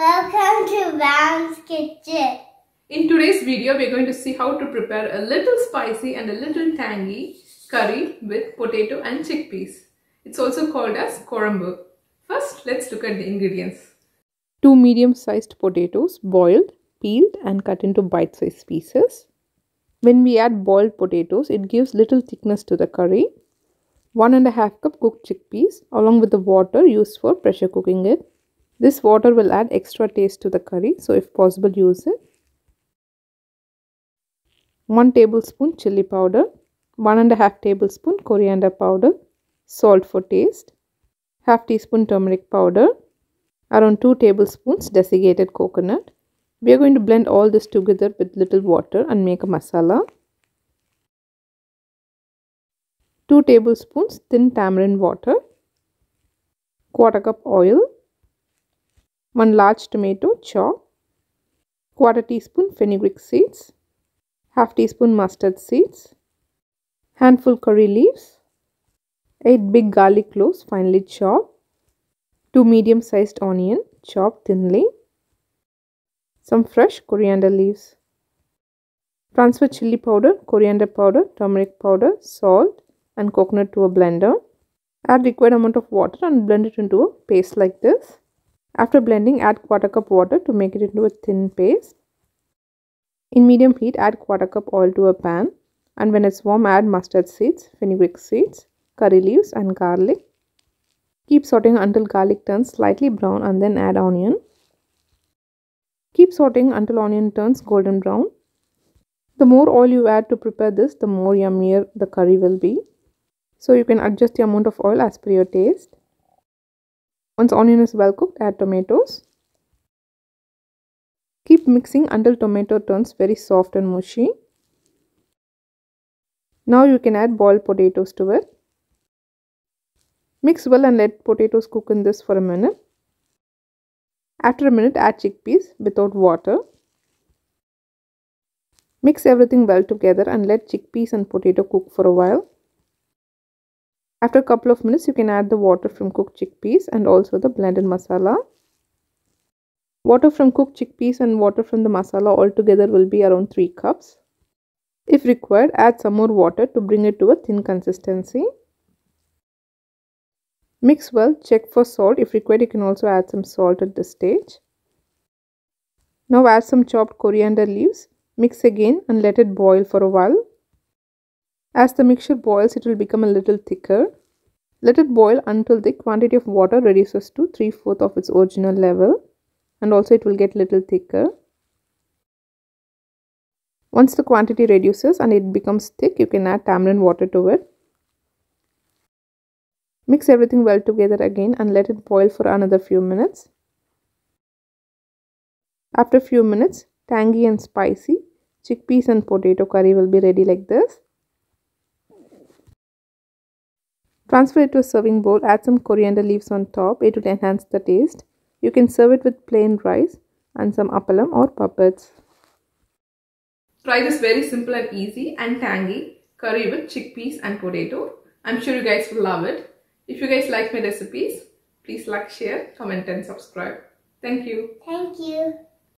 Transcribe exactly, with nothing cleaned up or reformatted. Welcome to Van's Kitchen. In today's video, we are going to see how to prepare a little spicy and a little tangy curry with potato and chickpeas. It's also called as Kozhambu. First, let's look at the ingredients. Two medium-sized potatoes, boiled, peeled and cut into bite-sized pieces. When we add boiled potatoes, it gives little thickness to the curry. One and a half cup cooked chickpeas along with the water used for pressure cooking it. This water will add extra taste to the curry, so if possible use it. one tablespoon chili powder, one and a half tablespoon coriander powder, salt for taste, half teaspoon turmeric powder, around two tablespoons desiccated coconut. We are going to blend all this together with little water and make a masala. two tablespoons thin tamarind water, quarter cup oil, one large tomato chopped, quarter teaspoon fenugreek seeds, half teaspoon mustard seeds, handful curry leaves, eight big garlic cloves finely chopped, two medium sized onion chopped thinly, some fresh coriander leaves. Transfer chili powder, coriander powder, turmeric powder, salt and coconut to a blender. Add required amount of water and blend it into a paste like this. After blending, add quarter cup water to make it into a thin paste. In medium heat, add quarter cup oil to a pan, and when it's warm, add mustard seeds, fenugreek seeds, curry leaves and garlic. Keep sauteing until garlic turns slightly brown and then add onion. Keep sauteing until onion turns golden brown. The more oil you add to prepare this, the more yummier the curry will be. So you can adjust the amount of oil as per your taste. Once onion is well cooked, add tomatoes. Keep mixing until tomato turns very soft and mushy. Now you can add boiled potatoes to it. Mix well and let potatoes cook in this for a minute. After a minute, add chickpeas without water. Mix everything well together and let chickpeas and potato cook for a while. After a couple of minutes, you can add the water from cooked chickpeas and also the blended masala. Water from cooked chickpeas and water from the masala altogether will be around three cups. If required, add some more water to bring it to a thin consistency. Mix well, check for salt. If required, you can also add some salt at this stage. Now add some chopped coriander leaves. Mix again and let it boil for a while. As the mixture boils, it will become a little thicker. Let it boil until the quantity of water reduces to three fourths of its original level, and also it will get little thicker. Once the quantity reduces and it becomes thick, you can add tamarind water to it. Mix everything well together again and let it boil for another few minutes. After a few minutes, tangy and spicy chickpeas and potato curry will be ready like this. Transfer it to a serving bowl, add some coriander leaves on top, it will enhance the taste. You can serve it with plain rice and some appalam or puppets. Try this very simple and easy and tangy curry with chickpeas and potato. I'm sure you guys will love it. If you guys like my recipes, please like, share, comment and subscribe. Thank you. Thank you.